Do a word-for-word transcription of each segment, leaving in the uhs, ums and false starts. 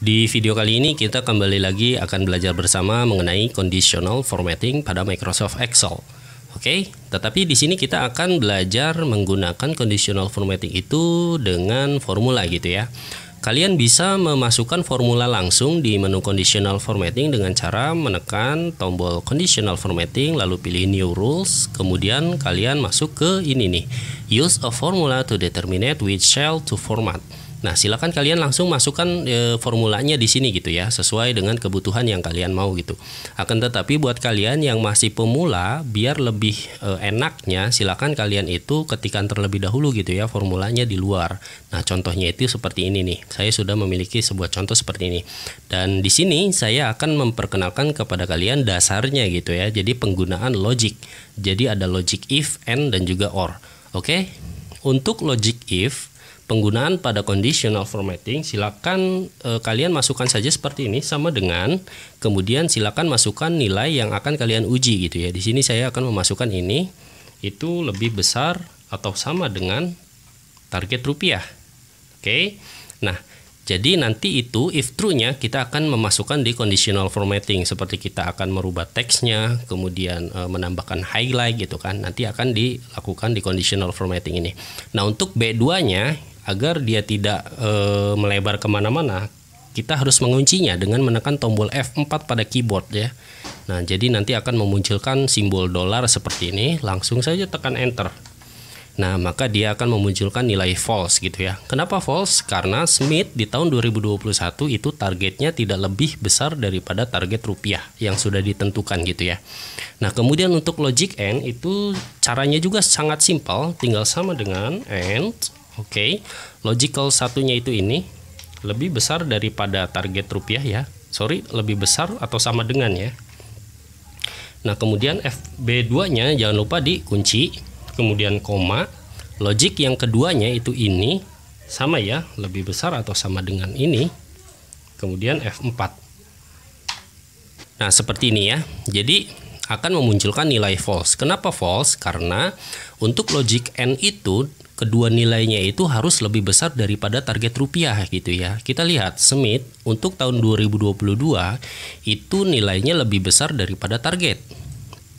Di video kali ini kita kembali lagi akan belajar bersama mengenai Conditional Formatting pada Microsoft Excel. Oke, tetapi di sini kita akan belajar menggunakan Conditional Formatting itu dengan formula gitu ya. Kalian bisa memasukkan formula langsung di menu Conditional Formatting dengan cara menekan tombol Conditional Formatting, lalu pilih New Rules, kemudian kalian masuk ke ini nih, Use a formula to determine which cell to format. Nah, silakan kalian langsung masukkan e, formulanya di sini gitu ya, sesuai dengan kebutuhan yang kalian mau gitu. Akan tetapi buat kalian yang masih pemula, biar lebih e, enaknya silakan kalian itu ketikkan terlebih dahulu gitu ya formulanya di luar. Nah, contohnya itu seperti ini nih. Saya sudah memiliki sebuah contoh seperti ini. Dan di sini saya akan memperkenalkan kepada kalian dasarnya gitu ya. Jadi penggunaan logic. Jadi ada logic if, and, dan juga or. Oke. Untuk logic if, penggunaan pada conditional formatting, silakan eh, kalian masukkan saja seperti ini sama dengan, kemudian silakan masukkan nilai yang akan kalian uji gitu ya. Di sini saya akan memasukkan ini itu lebih besar atau sama dengan target rupiah. Oke. Nah, jadi nanti itu if true-nya kita akan memasukkan di conditional formatting, seperti kita akan merubah teksnya, kemudian e, menambahkan highlight gitu kan. Nanti akan dilakukan di conditional formatting ini. Nah, untuk B dua-nya agar dia tidak e, melebar kemana-mana, kita harus menguncinya dengan menekan tombol F empat pada keyboard ya. Nah, jadi nanti akan memunculkan simbol dolar seperti ini. Langsung saja tekan enter. Nah, maka dia akan memunculkan nilai false gitu ya. Kenapa false? Karena Smith di tahun dua ribu dua puluh satu itu targetnya tidak lebih besar daripada target rupiah yang sudah ditentukan gitu ya. Nah, kemudian untuk logic and itu caranya juga sangat simpel, tinggal sama dengan and. Oke, okay. Logical satunya itu ini lebih besar daripada target rupiah ya. Sorry, lebih besar atau sama dengan ya. Nah, kemudian F B dua-nya jangan lupa dikunci, kemudian koma. Logic yang keduanya itu ini sama ya, lebih besar atau sama dengan ini. Kemudian F empat. Nah, seperti ini ya. Jadi akan memunculkan nilai false. Kenapa false? Karena untuk logic and itu kedua nilainya itu harus lebih besar daripada target rupiah gitu ya. Kita lihat Smith untuk tahun dua ribu dua puluh dua itu nilainya lebih besar daripada target.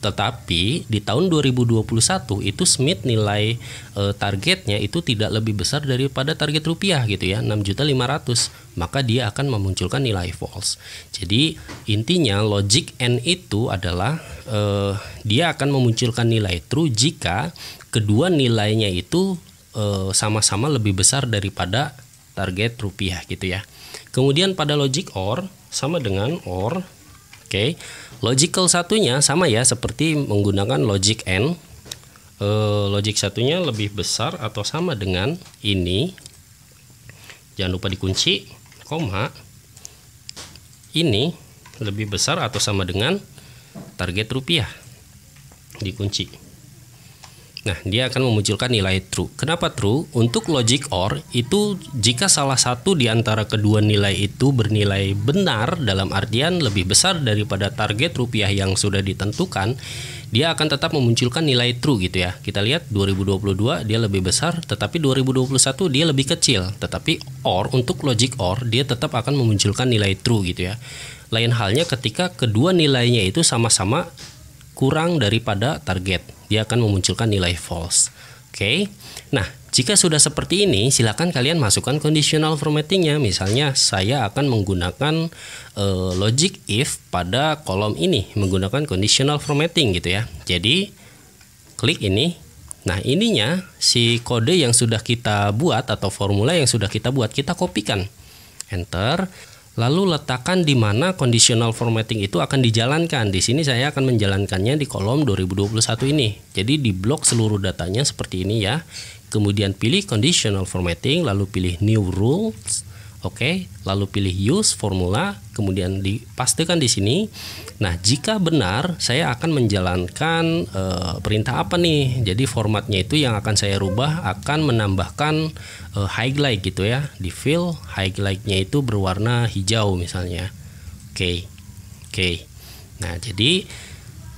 Tetapi di tahun dua ribu dua puluh satu itu Smith nilai e, targetnya itu tidak lebih besar daripada target rupiah gitu ya, enam juta lima ratus ribu. Maka dia akan memunculkan nilai false. Jadi intinya logic and itu adalah e, dia akan memunculkan nilai true jika kedua nilainya itu sama-sama e, lebih besar daripada target rupiah gitu ya. Kemudian pada logic or sama dengan or. Oke, okay. Logical satunya sama ya seperti menggunakan logic and. E, logic satunya lebih besar atau sama dengan ini. Jangan lupa dikunci, koma. Ini lebih besar atau sama dengan target rupiah. Dikunci. Nah, dia akan memunculkan nilai true. Kenapa true? Untuk logic or itu jika salah satu di antara kedua nilai itu bernilai benar, dalam artian lebih besar daripada target rupiah yang sudah ditentukan, dia akan tetap memunculkan nilai true gitu ya. Kita lihat dua ribu dua puluh dua dia lebih besar, tetapi dua ribu dua puluh satu dia lebih kecil. Tetapi or, untuk logic or, dia tetap akan memunculkan nilai true gitu ya. Lain halnya ketika kedua nilainya itu sama-sama kurang daripada target, dia akan memunculkan nilai false. Oke. Nah, jika sudah seperti ini, silakan kalian masukkan conditional formattingnya. Misalnya saya akan menggunakan e, logic if pada kolom ini menggunakan conditional formatting gitu ya. Jadi klik ini. Nah, ininya si kode yang sudah kita buat atau formula yang sudah kita buat kita kopikan. Enter. Lalu letakkan di mana conditional formatting itu akan dijalankan. Di sini saya akan menjalankannya di kolom dua ribu dua puluh satu ini. Jadi di blok seluruh datanya seperti ini ya. Kemudian pilih conditional formatting, lalu pilih new rules. Oke, lalu pilih use formula, kemudian dipastikan di sini. Nah, jika benar, saya akan menjalankan e, perintah apa nih? Jadi formatnya itu yang akan saya rubah akan menambahkan e, highlight gitu ya. Di fill highlightnya itu berwarna hijau misalnya. Oke, oke. Nah, jadi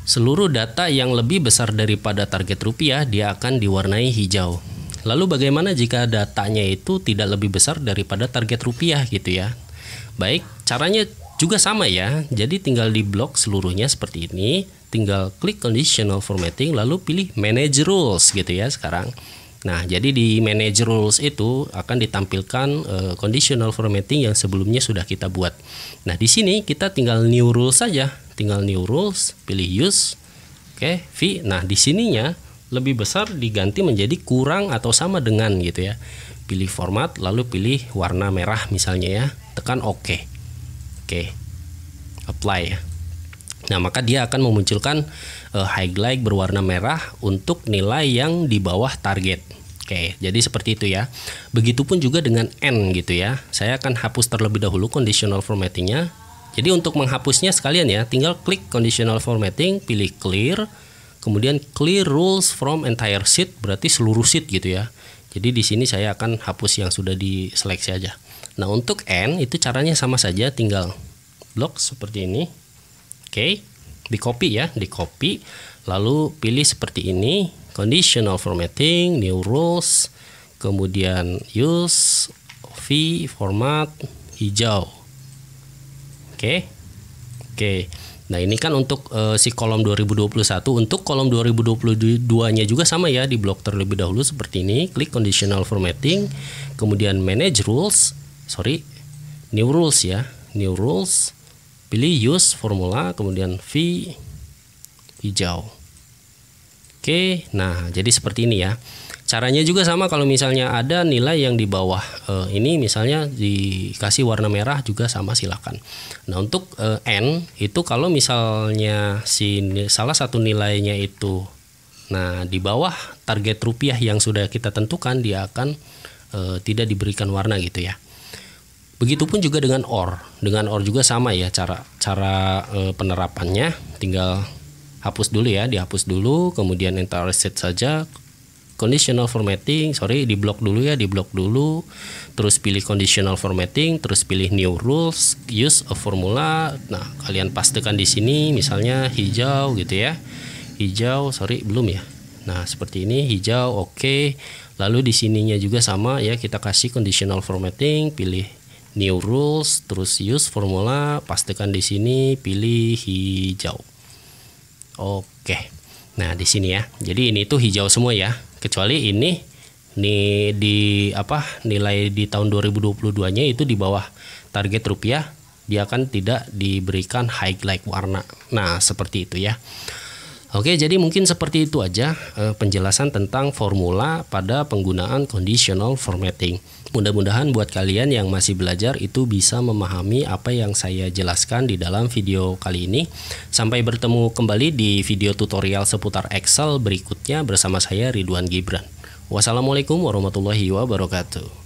seluruh data yang lebih besar daripada target rupiah dia akan diwarnai hijau. Lalu bagaimana jika datanya itu tidak lebih besar daripada target rupiah gitu ya? Baik, caranya juga sama ya. Jadi tinggal di blok seluruhnya seperti ini, tinggal klik conditional formatting lalu pilih manage rules gitu ya sekarang. Nah, jadi di manage rules itu akan ditampilkan uh, conditional formatting yang sebelumnya sudah kita buat. Nah, di sini kita tinggal new rules saja, tinggal new rules, pilih use. Oke, okay, V. Nah, di sininya lebih besar diganti menjadi kurang atau sama dengan gitu ya. Pilih format lalu pilih warna merah misalnya ya. Tekan OK. Oke. Okay. Apply ya. Nah, maka dia akan memunculkan uh, highlight berwarna merah untuk nilai yang di bawah target. Oke, jadi seperti itu ya. Begitupun juga dengan AND gitu ya. Saya akan hapus terlebih dahulu conditional formattingnya. Jadi untuk menghapusnya sekalian ya, tinggal klik conditional formatting, pilih clear, kemudian clear rules from entire sheet, berarti seluruh sheet gitu ya. Jadi di sini saya akan hapus yang sudah diseleksi aja. Nah, untuk AND itu caranya sama saja, tinggal blok seperti ini. Oke, okay, di copy ya, di copy, lalu pilih seperti ini, conditional formatting, new rules, kemudian use, V, format, hijau. Oke, okay. Oke, okay. Nah ini kan untuk uh, si kolom dua ribu dua puluh satu, untuk kolom dua ribu dua puluh dua-nya juga sama ya, di blok terlebih dahulu seperti ini, klik conditional formatting, kemudian manage rules, sorry, new rules ya, new rules, pilih use formula, kemudian V hijau. Oke, nah jadi seperti ini ya. Caranya juga sama, kalau misalnya ada nilai yang di bawah eh, ini misalnya dikasih warna merah juga sama, silakan. Nah untuk eh, N itu kalau misalnya si salah satu nilainya itu nah di bawah target rupiah yang sudah kita tentukan, dia akan eh, tidak diberikan warna gitu ya. Begitupun juga dengan O R, dengan O R juga sama ya cara cara e, penerapannya. Tinggal hapus dulu ya, dihapus dulu, kemudian enter reset saja, conditional formatting, sorry di blok dulu ya, di blok dulu, terus pilih conditional formatting, terus pilih new rules, use a formula. Nah kalian pastikan di sini misalnya hijau gitu ya, hijau, sorry belum ya. Nah seperti ini hijau, oke. Okay. Lalu di sininya juga sama ya, kita kasih conditional formatting, pilih new rules, terus use formula, pastikan di sini pilih hijau. Oke. Nah, di sini ya. Jadi ini tuh hijau semua ya, kecuali ini nih di apa? Nilai di tahun dua ribu dua puluh dua-nya itu di bawah target rupiah, dia akan tidak diberikan highlight warna. Nah, seperti itu ya. Oke, jadi mungkin seperti itu aja eh, penjelasan tentang formula pada penggunaan conditional formatting. Mudah-mudahan buat kalian yang masih belajar itu bisa memahami apa yang saya jelaskan di dalam video kali ini. Sampai bertemu kembali di video tutorial seputar Excel berikutnya bersama saya Ridwan Ghibran. Wassalamualaikum warahmatullahi wabarakatuh.